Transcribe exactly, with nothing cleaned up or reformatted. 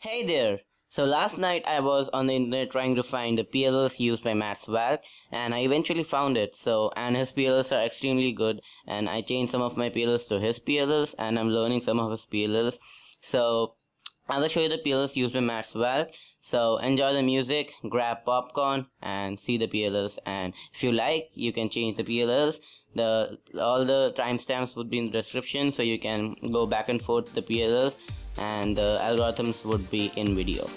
Hey there! So last night I was on the internet trying to find the P L Ls used by Mats Valk, and I eventually found it. So, and his P L Ls are extremely good, and I changed some of my P L Ls to his P L Ls, and I'm learning some of his P L Ls. So I'll show you the P L Ls used by Mats Valk. So enjoy the music, grab popcorn, and see the P L Ls. And if you like, you can change the P L Ls. The all the timestamps would be in the description, so you can go back and forth the P L Ls. And the algorithms would be in video.